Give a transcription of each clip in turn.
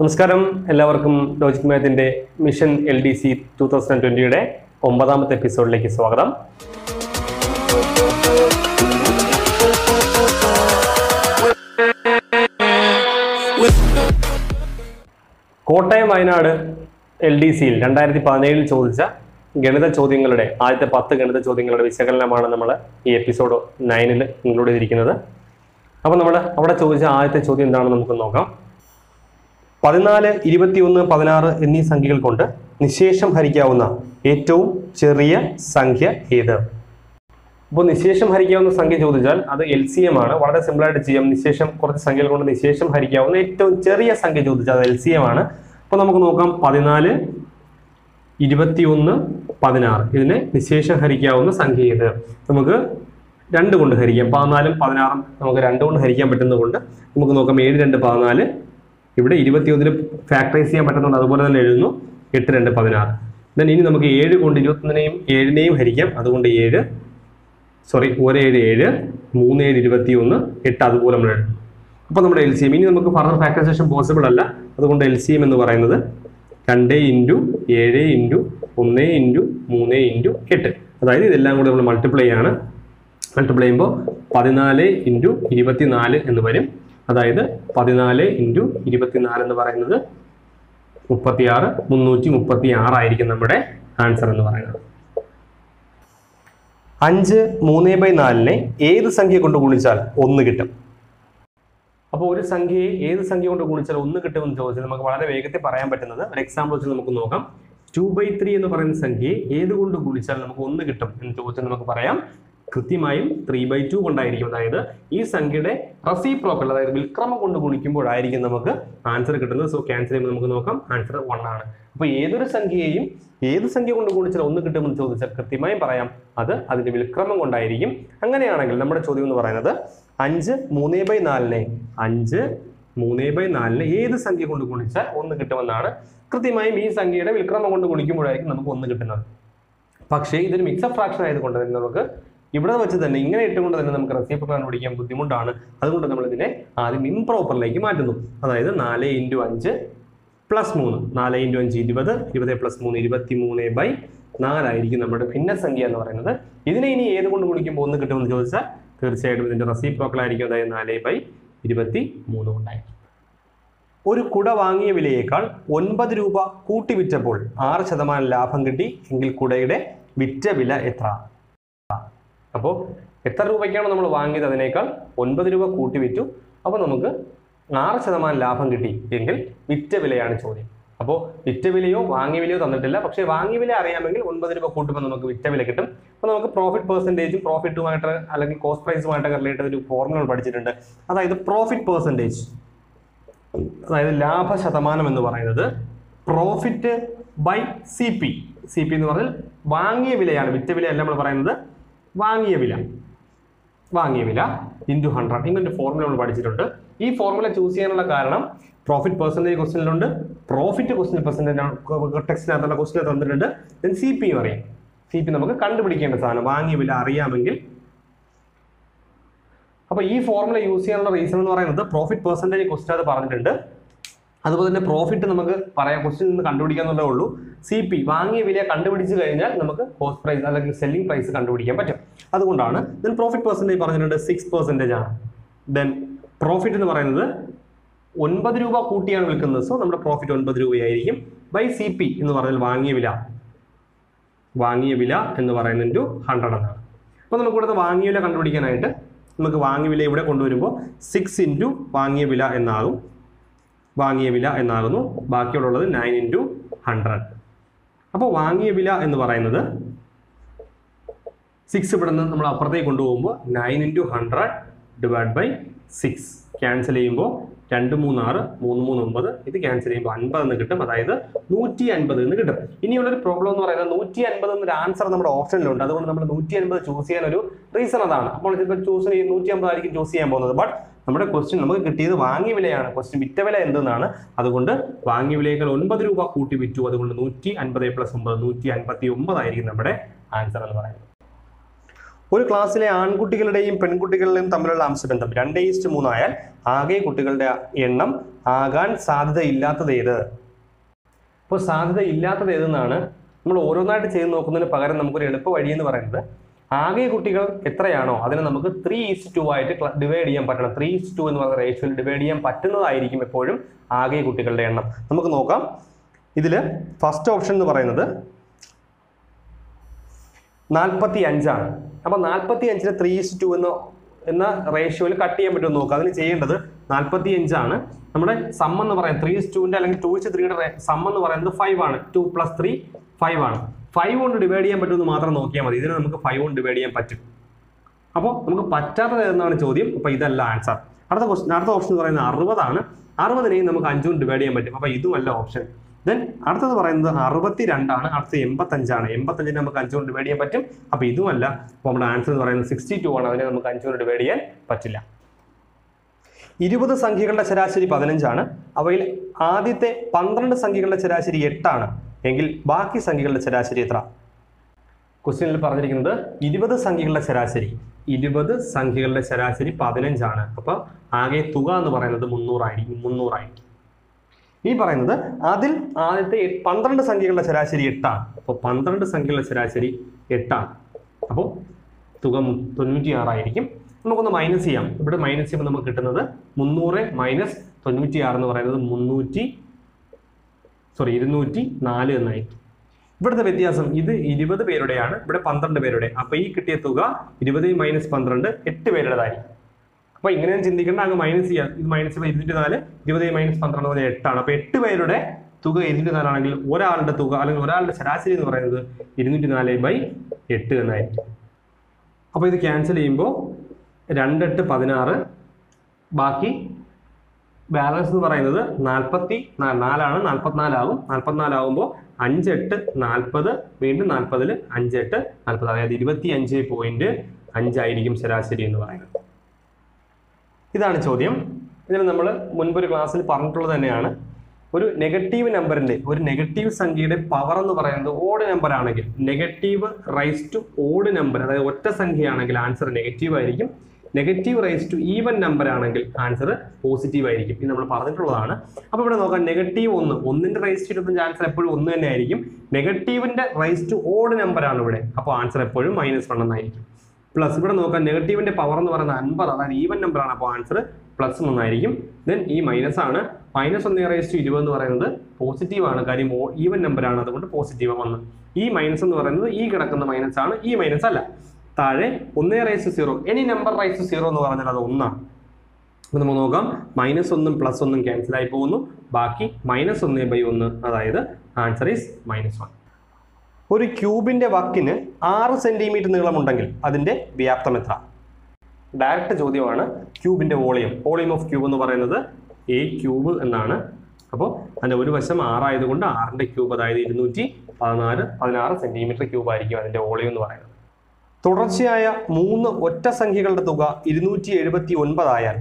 നമസ്കാരം എല്ലാവർക്കും ലോജിക് മാത്തിന്റെ മിഷൻ LDC 2020യുടെ 9ാമത്തെ എപ്പിസോഡിലേക്ക് സ്വാഗതം. കോട്ടയം വയനാട് LDCയിൽ 2017ൽ ചോദിച്ച ഗണിത ചോദ്യങ്ങളുടെ ആദ്യത്തെ 10 ഗണിത ചോദ്യങ്ങളുടെ വിശകലനമാണ് നമ്മൾ ഈ എപ്പിസോഡ് 9ൽ ഇൻക്ലൂഡ് ചെയ്തിരിക്കുന്നത്. അപ്പോൾ നമ്മൾ അവിടെ ചോദിച്ച ആദ്യത്തെ ചോദ്യം എന്താണെന്ന് നമുക്ക് നോക്കാം. 14, 21, 16 എന്നീ സംഖ്യകൾ കൊണ്ട് നിശേഷം ഹരിക്കാവുന്ന ഏറ്റവും ചെറിയ സംഖ്യ ഏത്? അപ്പോൾ നിശേഷം ഹരിക്കാവുന്ന സംഖ്യ ചോദിച്ചാൽ അത് LCM ആണ്. വളരെ സിമ്പിളായിട്ട് ചെയ്യാം. നിശേഷം കുറച്ച് സംഖ്യകൾ കൊണ്ട് നിശേഷം ഹരിക്കാവുന്ന ഏറ്റവും ചെറിയ സംഖ്യ ചോദിച്ചാൽ അത് LCM ആണ്. അപ്പോൾ നമുക്ക് നോക്കാം. 14, 21, 16 ഇതിനെ നിശേഷം ഹരിക്കാവുന്ന സംഖ്യ ഏത്? നമുക്ക് 2 കൊണ്ട് ഹരിക്കാം. 14, 16 നമുക്ക് 2 കൊണ്ട് ഹരിക്കാൻ പറ്റുന്നതുകൊണ്ട് നമുക്ക് നോക്കാം. 7, 2, 14 ഇവിടെ 21 ഫാക്ടറൈസ് ചെയ്യാൻ പറ്റുന്നുണ്ട്. അതുപോലെ തന്നെ എഴുതുന്നു. 8, 2, 16 ദെൻ ഇനി നമുക്ക് 7 കൊണ്ട് 21നെയും 7നെയും ഹരിക്കാം. അതുകൊണ്ട് 1, 7, 3, 7, 21, 8 അതുപോലെ നമ്മൾ എഴുതും. അപ്പോൾ നമ്മുടെ LCM ഇനി നമുക്ക് ഫർദർ ഫാക്ടറൈസേഷൻ പോസിബിൾ അല്ല. അതുകൊണ്ട് LCM എന്ന് പറയുന്നത് 2 × 7 × 1 × 3 × 8 അതായത് ഇതെല്ലാം കൂടി നമ്മൾ മൾട്ടിപ്ലൈ ചെയ്യുമ്പോൾ 14 × 24 എന്ന് വരും. അതായത് 14 × 24 എന്ന് പറയുന്നത് 36. 336 നമ്മുടെ ആൻസർ എന്ന് പറയുന്നത്. 5 3/4 ഏത് സംഖ്യ കൊണ്ട് ഗുണിച്ചാൽ 1 കിട്ടും? അപ്പോൾ ഒരു സംഖ്യയെ ഏത് സംഖ്യ കൊണ്ട് ഗുണിച്ചാൽ 1 കിട്ടുമെന്ന് ചോദിച്ചാൽ നമുക്ക് വളരെ വേഗത്തിൽ പറയാൻ പറ്റുന്നത് ഒരു എക്സാമ്പിൾ വെച്ച് നമുക്ക് നോക്കാം. 2/3 എന്ന് പറയുന്ന സംഖ്യയെ ഏത് കൊണ്ട് ഗുണിച്ചാൽ നമുക്ക് 1 കിട്ടും എന്ന് ചോദിച്ചാൽ നമുക്ക് പറയാം കൃത്യമായും 3/2 കൊണ്ടായിരിക്കും. അതായത് ഈ സംഖ്യയുടെ റെസിപ്രോക്കൽ അതായത് വിൽക്രമം കൊണ്ട് ഗുണിക്കുമ്പോഴായിരിക്കും നമുക്ക് ആൻസർ കിട്ടുന്നത്. സോ ക്യാൻസൽ ചെയ്യുമ്പോൾ നമുക്ക് നോക്കാം ആൻസർ 1 ആണ്. അപ്പോൾ ഏതൊരു സംഖ്യയെയും ഏത് സംഖ്യ കൊണ്ട് ഗുണിച്ചാൽ 1 കിട്ടുമെന്ന് ചോദിച്ചാൽ കൃത്യമായും പറയാം അത് അതിൻ്റെ വിൽക്രമം കൊണ്ടായിരിക്കും. അങ്ങനെയാണെങ്കിൽ നമ്മുടെ ചോദ്യം എന്ന് പറയുന്നത് 5 3/4 ഏത് സംഖ്യ കൊണ്ട് ഗുണിച്ചാൽ 1 കിട്ടുമെന്നാണ്. കൃത്യമായും ഈ സംഖ്യയുടെ വിൽക്രമം കൊണ്ട് ഗുണിക്കുമ്പോഴായിരിക്കും നമുക്ക് 1 കിട്ടുന്നത്. പക്ഷേ ഇതൊരു മിക്സഡ് ഫ്രാക്ഷൻ ആയതുകൊണ്ട് തന്നെ നമുക്ക് ഇവിടെ വെച്ച് തന്നെ ഇങ്ങനെ ഇട്ടുകൊണ്ട് തന്നെ നമുക്ക് റെസിപ്രോക്കൽ കണ്ടുപിടിക്കാൻ ബുദ്ധിമുട്ടാണ്. അതുകൊണ്ട് നമ്മൾ ഇതിനെ ആദ്യം ഇംപ്രോപ്പറിലേക്ക് മാറ്റുന്നു. അതായത് 4 × 5 + 3 4 × 5 20 20 + 3 23/4 നമ്മുടെ ഭിന്നസംഖ്യ എന്ന് പറയുന്നത്. ഇതിനെ ഇനി ഏത് കൊണ്ട് ഗുണിക്കുമ്പോൾ 1 കിട്ടുമെന്ന് ചോദിച്ചാൽ തീർച്ചയായിട്ടും ഇതിൻ്റെ റെസിപ്രോക്കൽ ആയിരിക്കും. അതായത് 4/23 കൊണ്ടായിരിക്കും. ഒരു കുട വാങ്ങിയ വിലയേക്കാൾ 9 രൂപ കൂട്ടി വിറ്റപ്പോൾ 6% ലാഭം കിട്ടി എങ്കിൽ കുടയുടെ വിറ്റ വില എത്ര? അപ്പോൾ എത്ര രൂപയ്ക്കാണ് നമ്മൾ വാങ്ങിയത് അതിനേക്കാൾ 9 രൂപ കൂട്ടി വിറ്റു. അപ്പോൾ നമുക്ക് 6% ലാഭം കിട്ടി എങ്കിൽ വിറ്റ വിലയാണ് ചോദ്യം. അപ്പോൾ വിറ്റ വിലയോ വാങ്ങിയ വിലയോ തന്നിട്ടില്ല. പക്ഷേ വാങ്ങിയ വില അറിയാമെങ്കിൽ 9 രൂപ കൂട്ടുമ്പോൾ നമുക്ക് വിറ്റ വില കിട്ടും. അപ്പോൾ നമുക്ക് പ്രോഫിറ്റ് പെർസെൻറ്റേജും പ്രോഫിറ്റുമായിട്ട് അല്ലെങ്കിൽ കോസ്റ്റ് പ്രൈസുമായിട്ടൊക്കെ റിലേറ്റഡ് ഒരു ഫോർമുല പഠിച്ചിട്ടുണ്ട്. അതായത് പ്രോഫിറ്റ് പെർസെൻറ്റേജ് അതായത് ലാഭശതമാനം എന്ന് പറയുന്നത് പ്രോഫിറ്റ് ബൈ സി പി എന്ന് പറഞ്ഞാൽ വാങ്ങിയ വിലയാണ്. വിറ്റ വിലയല്ല നമ്മൾ പറയുന്നത്, വാങ്ങിയ വില × 100 ഇങ്ങനൊരു ഫോർമുല നമ്മൾ പഠിച്ചിട്ടുണ്ട്. ഈ ഫോർമുല ചൂസ് ചെയ്യാനുള്ള കാരണം പ്രോഫിറ്റ് പെർസെൻറ്റേജ് ക്വസ്റ്റിനിലുണ്ട്, പ്രോഫിറ്റ് ക്വസ്റ്റിന് പെർസെൻറ്റേജ് ടെക്സ്റ്റിനകത്തുള്ള ക്വസ്റ്റിനെ തന്നിട്ടുണ്ട്. ദെൻ CP അറിയാം. CP നമുക്ക് കണ്ടുപിടിക്കേണ്ട സാധനം വാങ്ങിയ വില അറിയാമെങ്കിൽ. അപ്പോൾ ഈ ഫോർമുല യൂസ് ചെയ്യാനുള്ള റീസൺ എന്ന് പറയുന്നത് പ്രോഫിറ്റ് പെർസെൻറ്റേജ് ക്വസ്റ്റിന് അത് പറഞ്ഞിട്ടുണ്ട്. അതുപോലെ തന്നെ പ്രോഫിറ്റ് നമുക്ക് പറയാം ക്വസ്റ്റിൽ നിന്ന് കണ്ടുപിടിക്കാന്നുള്ളതേ ഉള്ളൂ. CP വാങ്ങിയ വില കണ്ടുപിടിച്ച് കഴിഞ്ഞാൽ നമുക്ക് കോസ്റ്റ് പ്രൈസ് അല്ലെങ്കിൽ സെല്ലിംഗ് പ്രൈസ് കണ്ടുപിടിക്കാൻ പറ്റും. അതുകൊണ്ടാണ്. ദെൻ പ്രോഫിറ്റ് പെർസെൻറ്റേജ് പറഞ്ഞിട്ടുണ്ട് 6% ആണ്. ദെൻ പ്രോഫിറ്റ് എന്ന് പറയുന്നത് 9 രൂപ കൂട്ടിയാണ് വിൽക്കുന്നത്. സോ നമ്മുടെ പ്രോഫിറ്റ് 9 രൂപയായിരിക്കും. ബൈ CP എന്ന് പറഞ്ഞാൽ വാങ്ങിയ വില എന്ന് പറയുന്നത് × 100 എന്നാണ്. അപ്പോൾ നമുക്ക് ഇവിടുത്തെ വാങ്ങിയ വില കണ്ടുപിടിക്കാനായിട്ട് നമുക്ക് വാങ്ങിയ വില ഇവിടെ കൊണ്ടുവരുമ്പോൾ 6 × വാങ്ങിയ വില എന്നാകും. ബാക്കിയുള്ളത് 9 × 100. അപ്പോൾ വാങ്ങിയ വില എന്ന് പറയുന്നത് 6 ഇവിടെ നിന്ന് നമ്മൾ അപ്പുറത്തേക്ക് കൊണ്ടുപോകുമ്പോൾ 9 × 100 ÷ 6 ക്യാൻസൽ ചെയ്യുമ്പോൾ 2 × 3 = 6 3 × 3 = 9 ഇത് ക്യാൻസൽ ചെയ്യുമ്പോൾ 50 എന്ന് കിട്ടും. അതായത് 150 എന്ന് കിട്ടും. ഇനിയുള്ളൊരു പ്രോബ്ലം എന്ന് പറയുന്നത് 150 എന്നൊരു ആൻസർ നമ്മുടെ ഓപ്ഷനിലുണ്ട്. അതുകൊണ്ട് നമ്മൾ 150 ചൂസ് ചെയ്യാൻ ഒരു റീസൺ അതാണ്. അപ്പോൾ ചിലപ്പോൾ 150 ആയിരിക്കും ചൂസ് ചെയ്യാൻ പോകുന്നത്. ബട്ട് നമ്മുടെ ക്വസ്റ്റ്യൻ നമുക്ക് കിട്ടിയത് വാങ്ങിയ വിലയാണ്. ക്വസ്റ്റ്യൻ വിറ്റ വില എന്തെന്നാണ്. അതുകൊണ്ട് വാങ്ങിയ വിലയേക്കാൾ 9 രൂപ കൂട്ടി വിറ്റു. അതുകൊണ്ട് 150 + 9 159 നമ്മുടെ ആൻസർ എന്ന് പറയുന്നത്. ഒരു ക്ലാസ്സിലെ ആൺകുട്ടികളുടെയും പെൺകുട്ടികളുടെയും തമ്മിലുള്ള അംശബന്ധം 2:3 ആയാൽ ആകെ കുട്ടികളുടെ എണ്ണം ആകാൻ സാധ്യതയില്ലാത്തത് ഏത്? അപ്പോൾ സാധ്യതയില്ലാത്തത് ഏതെന്നാണ് നമ്മൾ ഓരോന്നായിട്ട് ചെയ്ത് നോക്കുന്നതിന് പകരം നമുക്കൊരു എളുപ്പ വഴിയെന്ന് പറയുന്നത്, ആകെ കുട്ടികൾ എത്രയാണോ അതിനെ നമുക്ക് 3:2 ആയിട്ട് ഡിവൈഡ് ചെയ്യാൻ പറ്റണം. 3:2 എന്ന് പറയുന്ന റേഷ്യോയിൽ ഡിവൈഡ് ചെയ്യാൻ പറ്റുന്നതായിരിക്കും എപ്പോഴും ആകെ കുട്ടികളുടെ എണ്ണം. നമുക്ക് നോക്കാം. ഇതിൽ ഫസ്റ്റ് ഓപ്ഷൻ എന്ന് പറയുന്നത് 45 ആണ്. അപ്പോൾ 45-നെ 3:2 എന്ന റേഷ്യോയിൽ കട്ട് ചെയ്യാൻ പറ്റുമെന്ന് നോക്കുക. അതിന് ചെയ്യേണ്ടത് 45 ആണ്. നമ്മുടെ സം എന്ന് പറയുന്നത് 3:2-ന്റെ അല്ലെങ്കിൽ 2:3-യുടെ സം എന്ന് പറയുന്നത് 5 ആണ്. 2 + 3 5 ആണ്. 5 കൊണ്ട് ഡിവൈഡ് ചെയ്യാൻ പറ്റുമെന്ന് മാത്രം നോക്കിയാൽ മതി. ഇതിനെ നമുക്ക് 5 കൊണ്ട് ഡിവൈഡ് ചെയ്യാൻ പറ്റും. അപ്പോൾ നമുക്ക് പറ്റാത്തത് എന്നാണ് ചോദ്യം. അപ്പോൾ ഇതല്ല ആൻസർ. അടുത്ത ക്വസ്റ്റ്യൻ, അടുത്ത ഓപ്ഷൻ എന്ന് പറയുന്നത് 60 ആണ്. 60-നെയും നമുക്ക് 5 കൊണ്ട് ഡിവൈഡ് ചെയ്യാൻ പറ്റും. അപ്പോൾ ഇതുമല്ല ഓപ്ഷൻ. ദെൻ അടുത്തത് പറയുന്നത് 62 ആണ്. അടുത്തത് 85 ആണ്. 85-നെ നമുക്ക് 5 കൊണ്ട് ഡിവൈഡ് ചെയ്യാൻ പറ്റും. അപ്പോൾ ഇതുമല്ല. അപ്പോൾ നമ്മുടെ ആൻസർ എന്ന് പറയുന്നത് 62 ആണ്. അതിനെ നമുക്ക് 5 കൊണ്ട് ഡിവൈഡ് ചെയ്യാൻ പറ്റില്ല. 20 സംഖ്യകളുടെ ശരാശരി 15 ആണ്. അവയിൽ ആദ്യത്തെ 12 സംഖ്യകളുടെ ശരാശരി 8 ആണ്. എങ്കിൽ ബാക്കി സംഖ്യകളുടെ ശരാശരി എത്ര? ക്വസ്റ്റ്യനിൽ പറഞ്ഞിരിക്കുന്നത് 20 സംഖ്യകളുടെ ശരാശരി. 20 സംഖ്യകളുടെ ശരാശരി 15 ആണ്. അപ്പോൾ ആകെ തുക എന്ന് പറയുന്നത് 300 ആയിരിക്കും. ഈ പറയുന്നത് അതിൽ ആദ്യത്തെ 12 സംഖ്യകളുടെ ശരാശരി 8 ആണ്. അപ്പോൾ 12 സംഖ്യകളുടെ ശരാശരി 8 ആണ്. അപ്പോൾ തുക 96 ആയിരിക്കും. നമുക്കൊന്ന് മൈനസ് ചെയ്യാം. ഇവിടെ മൈനസ് ചെയ്യുമ്പോൾ നമുക്ക് കിട്ടുന്നത് 300 - 96 എന്ന് പറയുന്നത് 204 എന്നായിരിക്കും. ഇവിടുത്തെ വ്യത്യാസം ഇത് 20 പേരുടെയാണ്, ഇവിടെ 12 പേരുടെ. അപ്പോൾ ഈ കിട്ടിയ തുക 20 - 12 8 പേരുടേതായിരിക്കും. അപ്പോൾ ഇങ്ങനെയും ചിന്തിക്കേണ്ട. അങ്ങ് മൈനസ് ചെയ്യാം. ഇത് മൈനസ് ചെയ്യുമ്പോൾ 24 20 - 12 പോലെ 8 ആണ്. അപ്പോൾ 8 പേരുടെ തുക 204 ആണെങ്കിൽ ഒരാളുടെ തുക അല്ലെങ്കിൽ ഒരാളുടെ ശരാശരി എന്ന് പറയുന്നത് 204/8 എന്നായിരിക്കും. അപ്പോൾ ഇത് ക്യാൻസൽ ചെയ്യുമ്പോൾ 2 × 8 = 16. ബാക്കി ബാലൻസ് എന്ന് പറയുന്നത് 44 ആണ്. 44 ആകും. 44 ആകുമ്പോൾ 5 × 8 = 40. വീണ്ടും 40-ൽ 5 × 8 = 40. അതായത് 25.5 ആയിരിക്കും ശരാശരി എന്ന് പറയുന്നത്. ഇതാണ് ചോദ്യം. ഇതിൽ നമ്മൾ മുൻപൊരു ക്ലാസ്സിൽ പറഞ്ഞിട്ടുള്ളത് തന്നെയാണ്. ഒരു നെഗറ്റീവ് നമ്പറിൻ്റെ, ഒരു നെഗറ്റീവ് സംഖ്യയുടെ പവർ എന്ന് പറയുന്നത് ഓഡ് നമ്പർ ആണെങ്കിൽ, negative raise to odd number, അതായത് ഒറ്റ സംഖ്യയാണെങ്കിൽ ആൻസർ നെഗറ്റീവ് ആയിരിക്കും. Negative raise to even number ആണെങ്കിൽ ആൻസർ പോസിറ്റീവ് ആയിരിക്കും. ഇത് നമ്മൾ പറഞ്ഞിട്ടുള്ളതാണ്. അപ്പോൾ ഇവിടെ നോക്കാം. നെഗറ്റീവ് 1, 1 × 25 ആൻസർ എപ്പോഴും 1 തന്നെ ആയിരിക്കും. നെഗറ്റീവിൻ്റെ റൈസ് ടു ഓഡ് നമ്പറാണ് ഇവിടെ. അപ്പോൾ ആൻസർ എപ്പോഴും -1 എന്നായിരിക്കും. പ്ലസ് ഇവിടെ നോക്കാം. നെഗറ്റീവിൻ്റെ പവർ എന്ന് പറയുന്നത് 50, അതാണ് ഈവൻ നമ്പറാണ്. അപ്പോൾ ആൻസർ +1 ആയിരിക്കും. ദെൻ ഈ -ആണ്. -1 - 20 എന്ന് പറയുന്നത് പോസിറ്റീവാണ്. കാര്യം ഈവൻ നമ്പറാണ്, അതുകൊണ്ട് പോസിറ്റീവ് 1. ഈ മൈനസ് എന്ന് പറയുന്നത് ഈ കിടക്കുന്ന -ആണ്. ഈ മൈനസ് അല്ല. താഴെ 1 - 0, എനി നമ്പർ -0 എന്ന് പറഞ്ഞാൽ അത് 1 ആണ്. അപ്പോൾ നമുക്ക് നോക്കാം. -1 + 1 ക്യാൻസലായി പോകുന്നു. ബാക്കി -1/1, അതായത് ആൻസർ ഈസ് -1. ഒരു ക്യൂബിൻ്റെ വക്കിന് 6 സെൻറ്റിമീറ്റർ നീളമുണ്ടെങ്കിൽ അതിൻ്റെ വ്യാപ്തം എത്ര? ഡയറക്റ്റ് ചോദ്യമാണ്. ക്യൂബിൻ്റെ വോളിയം, വോളിയം ഓഫ് ക്യൂബ് എന്ന് പറയുന്നത് a³ എന്നാണ്. അപ്പോൾ അതിൻ്റെ ഒരു വശം 6 ആയതുകൊണ്ട് 6/3, അതായത് 216 ക്യൂബായിരിക്കും അതിൻ്റെ വോളിയം എന്ന് പറയുന്നത്. തുടർച്ചയായ 3 ഒറ്റ സംഖ്യകളുടെ തുക 279 ആയാൽ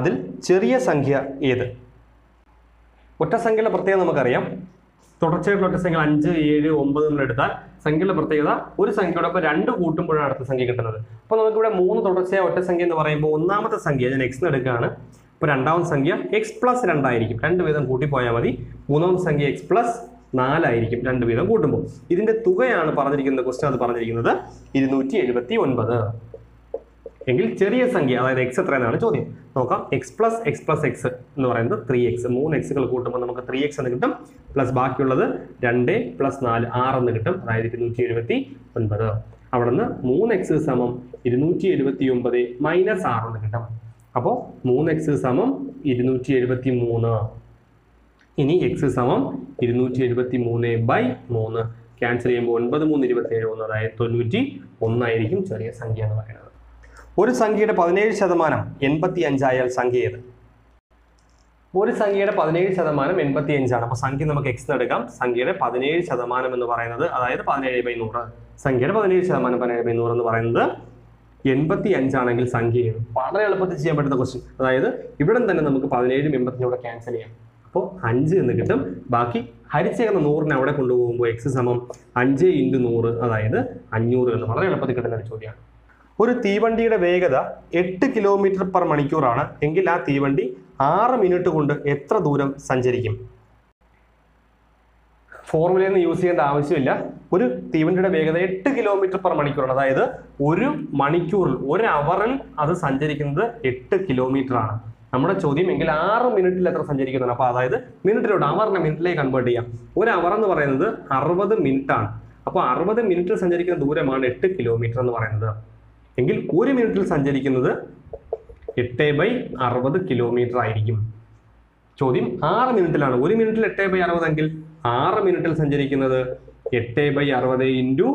അതിൽ ചെറിയ സംഖ്യ ഏത്? ഒറ്റ സംഖ്യയുടെ പ്രത്യേകത നമുക്കറിയാം. തുടർച്ചയായിട്ടുള്ള ഒറ്റ സംഖ്യ 5, 7, 9 എന്നെടുത്താൽ സംഖ്യയുടെ പ്രത്യേകത ഒരു സംഖ്യയോടൊപ്പം 2 കൂട്ടുമ്പോഴാണ് അടുത്ത സംഖ്യ കിട്ടുന്നത്. അപ്പോൾ നമുക്കിവിടെ 3 തുടർച്ചയായ ഒറ്റ സംഖ്യ എന്ന് പറയുമ്പോൾ ഒന്നാമത്തെ സംഖ്യ ഞാൻ എക്സ് എടുക്കുകയാണ്. അപ്പോൾ രണ്ടാമത്തെ സംഖ്യ x + 2 ആയിരിക്കും. 2 വീതം കൂട്ടിപ്പോയാൽ മതി. മൂന്നാമത്തെ സംഖ്യ x + 4 ആയിരിക്കും. 2 വീതം കൂട്ടുമ്പോൾ ഇതിൻ്റെ തുകയാണ് പറഞ്ഞിരിക്കുന്നത്. ക്വസ്റ്റ്യൻ അത് പറഞ്ഞിരിക്കുന്നത് 279. എങ്കിൽ ചെറിയ സംഖ്യ, അതായത് x എത്രയെന്നാണ് ചോദ്യം. നോക്കാം. x + x + x എന്ന് പറയുന്നത് 3x. 3x കൂട്ടുമ്പോൾ നമുക്ക് 3x എന്ന് കിട്ടും. പ്ലസ് ബാക്കിയുള്ളത് 2 + 4 = 6 എന്ന് കിട്ടും. അതായത് 279. അവിടെ നിന്ന് 3x = 279 - 6 എന്ന് കിട്ടും. അപ്പോൾ 3x = 273. ഇനി x = 273/3. ക്യാൻസൽ ചെയ്യുമ്പോൾ 9 × 3 = 27. അതായത് 91 ആയിരിക്കും ചെറിയ സംഖ്യ എന്ന് പറയുന്നത്. ഒരു സംഖ്യയുടെ 17% 85 ആയാൽ സംഖ്യ ഏത്? ഒരു സംഖ്യയുടെ 17% 85 ആണ്. അപ്പോൾ സംഖ്യ നമുക്ക് എക്സ് എടുക്കാം. സംഖ്യയുടെ 17% എന്ന് പറയുന്നത്, അതായത് 17/100. സംഖ്യയുടെ 17% 17/100 എന്ന് പറയുന്നത് 85 ആണെങ്കിൽ സംഖ്യ ഏത്? വളരെ എളുപ്പത്തിൽ ചെയ്യാൻ പറ്റുന്ന ക്വസ്റ്റ്യൻ. അതായത് ഇവിടെ തന്നെ നമുക്ക് 17 - 85 ക്യാൻസൽ ചെയ്യാം. അപ്പോൾ 5 എന്ന് കിട്ടും. ബാക്കി ഹരിച്ചേക്കുന്ന 100-നെ അവിടെ കൊണ്ടുപോകുമ്പോൾ x = 5×100, അതായത് 500 എന്ന് വളരെ എളുപ്പത്തിൽ കിട്ടുന്ന ഒരു ചോദ്യമാണ്. ഒരു തീവണ്ടിയുടെ വേഗത 8 km/m ആണ് എങ്കിൽ ആ തീവണ്ടി 6 minute കൊണ്ട് എത്ര ദൂരം സഞ്ചരിക്കും? ഫോർമുലയൊന്നും യൂസ് ചെയ്യേണ്ട ആവശ്യമില്ല. ഒരു തീവണ്ടിയുടെ വേഗത 8 കിലോമീറ്റർ/മണിക്കൂറാണ്. അതായത് ഒരു മണിക്കൂറിൽ, ഒരു അവറിൽ അത് സഞ്ചരിക്കുന്നത് 8 കിലോമീറ്ററാണ്. നമ്മുടെ ചോദ്യം എങ്കിൽ 6 മിനിറ്റിൽ എത്ര സഞ്ചരിക്കുന്നതാണ്. അപ്പോൾ അതായത് മിനിറ്റിലോട്ട്, അവറിനെ മിനിറ്റിലേക്ക് കൺവേർട്ട് ചെയ്യാം. ഒരു അവർ എന്ന് പറയുന്നത് 60 മിനിറ്റാണ്. അപ്പോൾ 60 മിനിറ്റിൽ സഞ്ചരിക്കുന്ന ദൂരമാണ് 8 കിലോമീറ്റർ എന്ന് പറയുന്നത്. എങ്കിൽ ഒരു മിനിറ്റിൽ സഞ്ചരിക്കുന്നത് 8/60 കിലോമീറ്റർ ആയിരിക്കും. ചോദ്യം 6 മിനിറ്റിലാണ്. ഒരു മിനിറ്റിൽ 8/60 എങ്കിൽ 6 മിനിറ്റിൽ സഞ്ചരിക്കുന്നത് 8/60 ×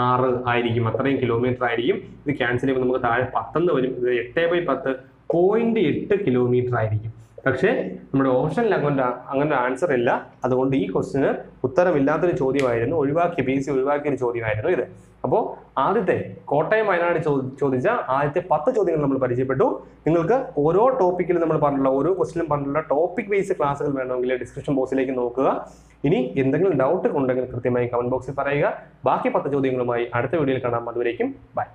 6 ആയിരിക്കും. അത്രയും കിലോമീറ്റർ ആയിരിക്കും. ഇത് ക്യാൻസൽ ചെയ്യുമ്പോൾ നമുക്ക് താഴെ 10 വരും. ഇത് 8/10.8 കിലോമീറ്റർ ആയിരിക്കും. പക്ഷേ നമ്മുടെ ഓപ്ഷനിൽ അങ്ങനെ ആൻസർ ഇല്ല. അതുകൊണ്ട് ഈ ക്വസ്റ്റിന് ഉത്തരമില്ലാത്തൊരു ചോദ്യമായിരുന്നു, ഒഴിവാക്കിയൊരു ചോദ്യമായിരുന്നു ഇത്. അപ്പോൾ ആദ്യത്തെ കോട്ടയം വയനാട് ചോദിച്ച ആദ്യത്തെ 10 ചോദ്യങ്ങൾ നമ്മൾ പരിചയപ്പെട്ടു. നിങ്ങൾക്ക് ഓരോ ടോപ്പിക്കിലും നമ്മൾ പറഞ്ഞിട്ടുള്ള, ഓരോ ക്വസ്റ്റിലും പറഞ്ഞിട്ടുള്ള ടോപ്പിക് ബേസ് ക്ലാസ്സുകൾ വേണമെങ്കിൽ ഡിസ്ക്രിപ്ഷൻ ബോക്സിലേക്ക് നോക്കുക. ഇനി എന്തെങ്കിലും ഡൗട്ട് ഉണ്ടെങ്കിൽ കൃത്യമായി കമന്റ് ബോക്സിൽ പറയുക. ബാക്കി 10 ചോദ്യങ്ങളുമായി അടുത്ത വീഡിയോയിൽ കാണാം. അതുവരേക്കും ബൈ.